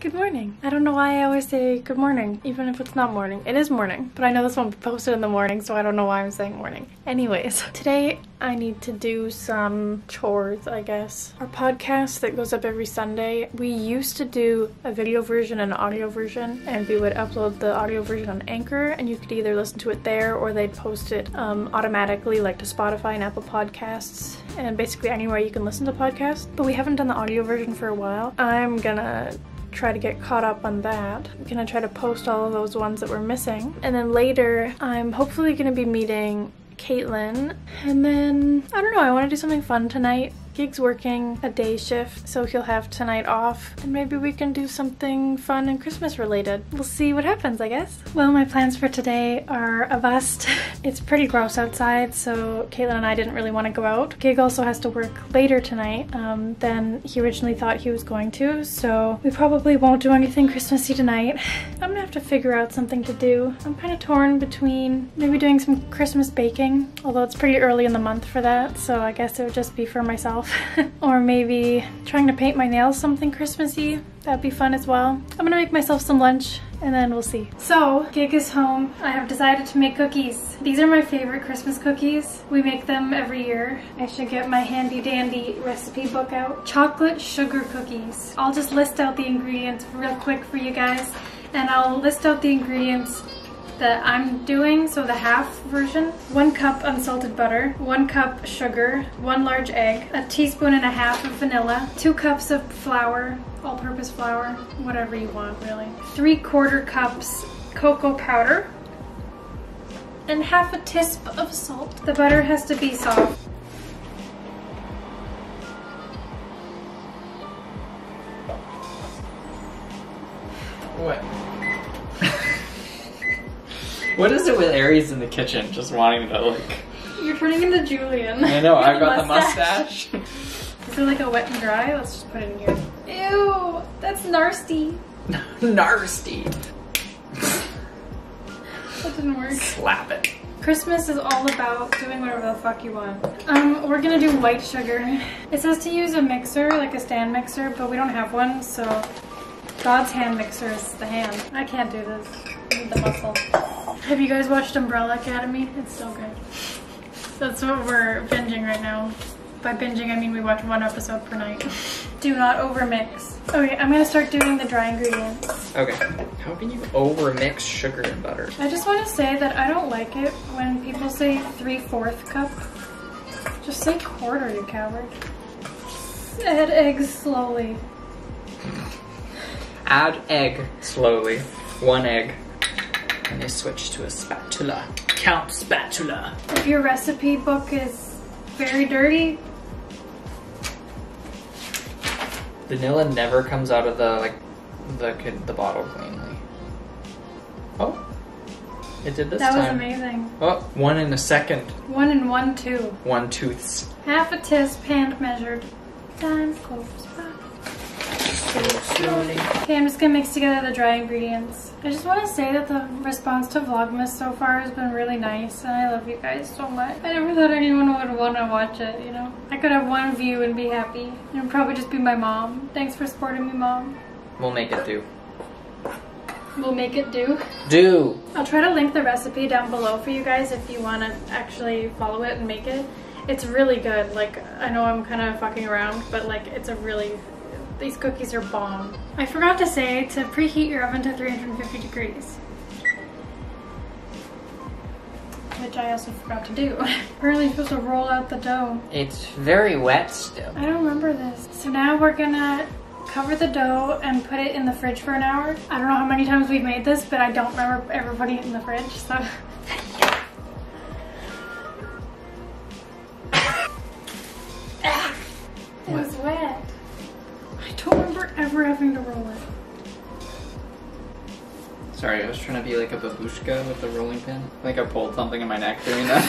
Good morning. I don't know why I always say good morning, even if it's not morning. It is morning, but I know this one posted in the morning, so I don't know why I'm saying morning. Anyways, today I need to do some chores, I guess. Our podcast that goes up every Sunday, we used to do a video version and an audio version, and we would upload the audio version on Anchor, and you could either listen to it there or they'd post it automatically, like to Spotify and Apple Podcasts, and basically anywhere you can listen to podcasts. But we haven't done the audio version for a while. I'm gonna try to get caught up on that. I'm gonna try to post all of those ones that we're missing. And then later, I'm hopefully gonna be meeting Caitlyn. And then, I don't know, I wanna do something fun tonight. Gig's working a day shift, so he'll have tonight off. And maybe we can do something fun and Christmas related. We'll see what happens, I guess. Well, my plans for today are a bust. It's pretty gross outside, so Caitlyn and I didn't really want to go out. Gig also has to work later tonight than he originally thought he was going to, so we probably won't do anything Christmassy tonight. I'm gonna have to figure out something to do. I'm kind of torn between maybe doing some Christmas baking, although it's pretty early in the month for that, so I guess it would just be for myself. Or maybe trying to paint my nails something Christmassy. That'd be fun as well. I'm gonna make myself some lunch and then we'll see. So, Gig is home. I have decided to make cookies. These are my favorite Christmas cookies. We make them every year. I should get my handy dandy recipe book out. Chocolate sugar cookies. I'll just list out the ingredients real quick for you guys, and I'll list out the ingredients that I'm doing, so the half version. 1 cup unsalted butter, 1 cup sugar, 1 large egg, a teaspoon and a half of vanilla, 2 cups of flour, all-purpose flour, whatever you want really, 3/4 cups cocoa powder, and half a tisp of salt. The butter has to be soft. What? What is it with Aries in the kitchen just wanting to look? You're turning into Julian. I know, I've got the mustache. Is it like a wet and dry? Let's just put it in here. Ew, that's nasty. Nasty. That didn't work. Slap it. Christmas is all about doing whatever the fuck you want. We're gonna do white sugar. It says to use a mixer, like a stand mixer, but we don't have one, so God's hand mixer is the hand. I can't do this. I need the muscle. Have you guys watched Umbrella Academy? It's so good. That's what we're binging right now. By binging, I mean we watch 1 episode per night. Do not overmix. Okay, I'm gonna start doing the dry ingredients. Okay. How can you overmix sugar and butter? I just want to say that I don't like it when people say 3/4 cup. Just say quarter, you coward. Add eggs slowly. Add egg slowly. 1 egg. And I switch to a spatula. Count spatula. If your recipe book is very dirty. Vanilla never comes out of the bottle cleanly. Oh, it did this time. That was amazing. Oh, 1 in a second. 1 and 1/2. 1 tooths. Half a tisp, hand measured. Time goes by. Okay, I'm just gonna mix together the dry ingredients. I just want to say that the response to Vlogmas so far has been really nice, and I love you guys so much. I never thought anyone would want to watch it, you know? I could have 1 view and be happy. It would probably just be my mom. Thanks for supporting me, Mom. We'll make it do. We'll make it do? Do! I'll try to link the recipe down below for you guys if you want to actually follow it and make it. It's really good. Like, I know I'm kind of fucking around, but like, it's a really... These cookies are bomb. I forgot to say to preheat your oven to 350 degrees. Which I also forgot to do. Apparently you're supposed to roll out the dough. It's very wet still. I don't remember this. So now we're gonna cover the dough and put it in the fridge for 1 hour. I don't know how many times we've made this, but I don't remember ever putting it in the fridge, so. It's wet. I don't remember ever having to roll it. Sorry, I was trying to be like a babushka with the rolling pin. I think I pulled something in my neck doing that.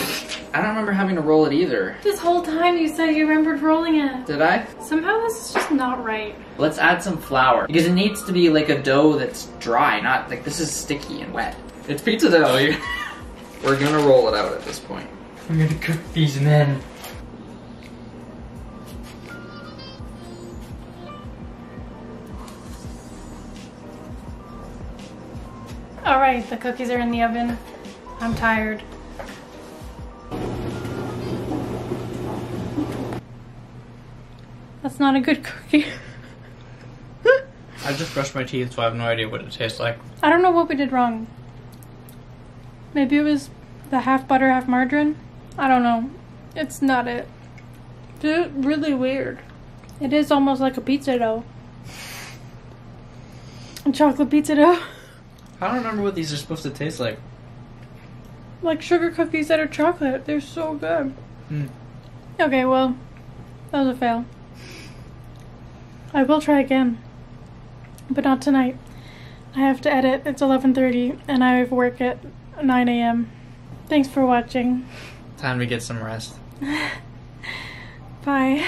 I don't remember having to roll it either. This whole time you said you remembered rolling it. Did I? Somehow this is just not right. Let's add some flour. Because it needs to be like a dough that's dry, not like this is sticky and wet. It's pizza dough. We're gonna roll it out at this point. I'm gonna cook these and then... All right, the cookies are in the oven. I'm tired. That's not a good cookie. I just brushed my teeth, so I have no idea what it tastes like. I don't know what we did wrong. Maybe it was the half butter, half margarine? I don't know. It's not it. It's really weird. It is almost like a pizza dough. A chocolate pizza dough. I don't remember what these are supposed to taste like. Like sugar cookies that are chocolate. They're so good. Mm. Okay, well, that was a fail. I will try again, but not tonight. I have to edit. It's 11:30 and I have work at 9 a.m. Thanks for watching. Time to get some rest. Bye.